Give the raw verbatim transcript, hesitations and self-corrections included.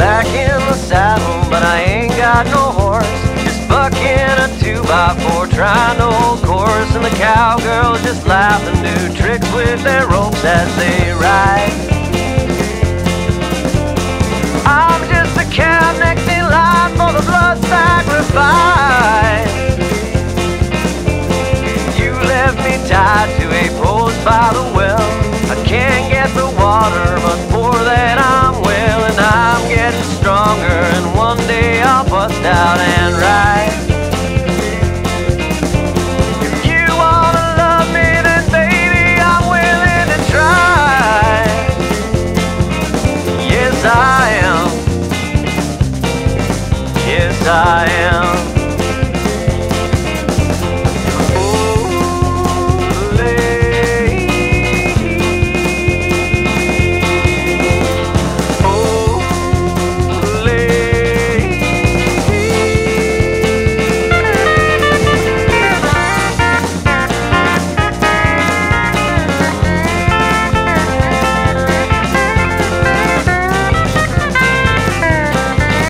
back in the saddle, but I ain't got no horse. Just bucking a two by four, trying to hold course, and the cowgirls just laugh and do tricks with their ropes as they ride. I'm just a cow next in line for the blood sacrifice. You left me tied to a post by the well. I can't get the water, but for that I'm willing. I'm getting stronger, and one day I'll bust out and ride. If you wanna love me, then baby, I'm willing to try. Yes, I am. Yes, I am.